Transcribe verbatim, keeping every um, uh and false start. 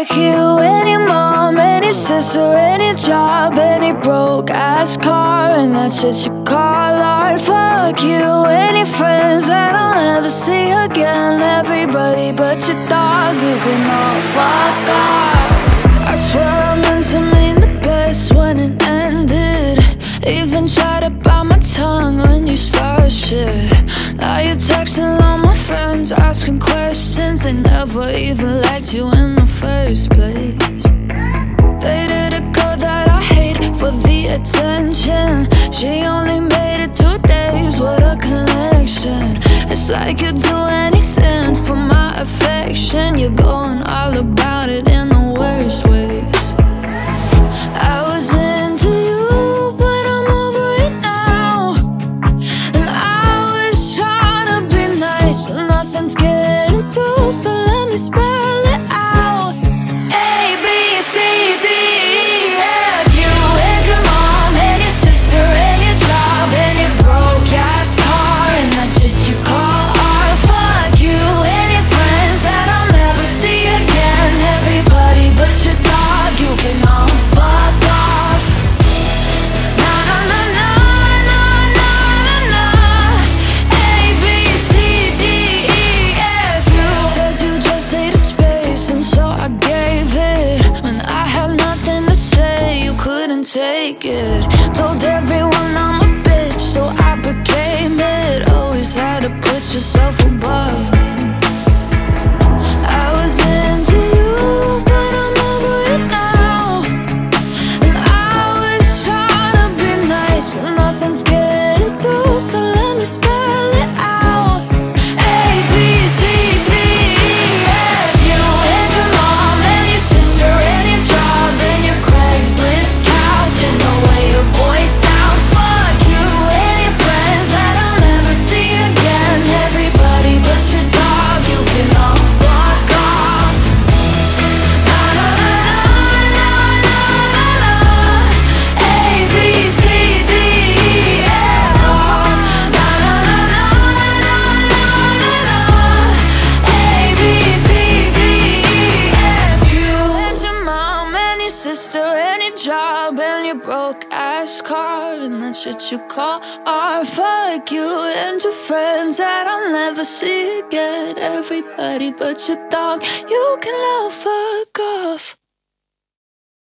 like you, any mom, any sister, any job, any broke-ass car, and that shit you call art. Fuck you, any friends that I'll never see again, everybody but your dog, you can all fuck off. I swear I meant to mean the best when it ended, even tried to bite my tongue when you started shit. Now you're texting all my friends, asking questions. They never even liked you in the first place. Dated a girl that I hate for the attention. She only made it two days, what a connection. It's like you'd do anything for my affection. You're going all about it in the worst ways. I was into you, but I'm over it now. And I was trying to be nice, but nothing's getting through, so let me spell it out. A, B, C, D, E, F. You and your mom, and your sister, and your job, and your broke-ass car, and that shit you call art. Fuck you, and your friends that I'll never see again, everybody but your dog, you can all fuck off. Na na na na na na na na. A B C D E F. You said you just needed space, and so I gave it. When I had nothing to say, you couldn't take it. Told everyone I'm a bitch, so I became it. Always had to put yourself above me. I was into you, but I'm over it now. And I was trying to be nice, but nothing's getting through, so let me spell it out. A, B, C, D, E, F. You and your mom, and your sister, and your job, and your Craigslist couch, and the way your voice sounds. Fuck you and your friends that I'll never see again, everybody but your dog, you can all fuck off. Na na na na na na na. A B C D E F. Na na na na na na na na. A B C D E F. You and your mom, and your sister, and your job, and your broke ass car, and that shit you call art. Fuck you and your friends that I'll never see again, everybody but your dog, you can all fuck off.